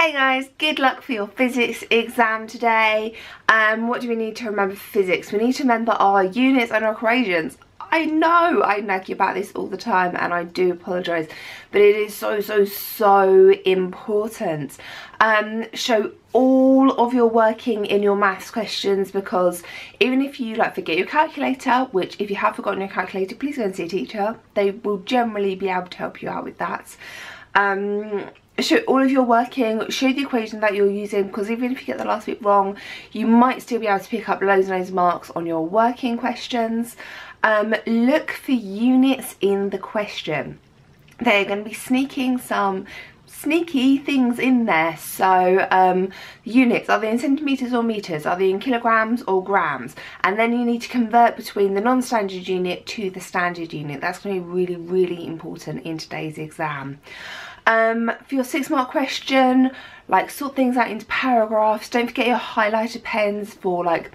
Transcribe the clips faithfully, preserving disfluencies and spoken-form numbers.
hey guys, good luck for your physics exam today. Um, what do we need to remember for physics? We need to remember our units and our equations. I know I nag you about this all the time and I do apologise, but it is so, so, so important. Um, show all of your working in your maths questions, because even if you like forget your calculator, which if you have forgotten your calculator, please go and see a teacher. They will generally be able to help you out with that. Um, show all of your working, show the equation that you're using, because even if you get the last bit wrong, you might still be able to pick up loads and loads of marks on your working questions. Um, look for units in the question. They're going to be sneaking some sneaky things in there. So um, units, are they in centimetres or metres? Are they in kilograms or grams? And then you need to convert between the non-standard unit to the standard unit. That's going to be really, really important in today's exam. Um, for your six mark question, like sort things out into paragraphs. Don't forget your highlighter pens for like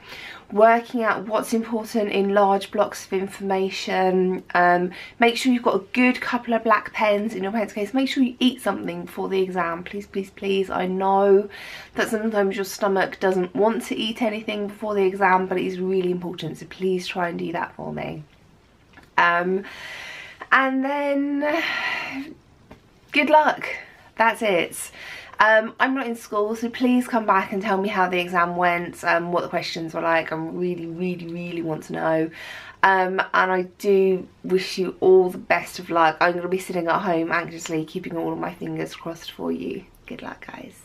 working out what's important in large blocks of information. Um, make sure you've got a good couple of black pens in your pencil case. Make sure you eat something before the exam, please, please, please. I know that sometimes your stomach doesn't want to eat anything before the exam, but it is really important, so please try and do that for me. Um, and then good luck, that's it. Um, I'm not in school, so please come back and tell me how the exam went, um, what the questions were like. I really, really, really want to know. Um, and I do wish you all the best of luck. I'm going to be sitting at home anxiously, keeping all of my fingers crossed for you. Good luck, guys.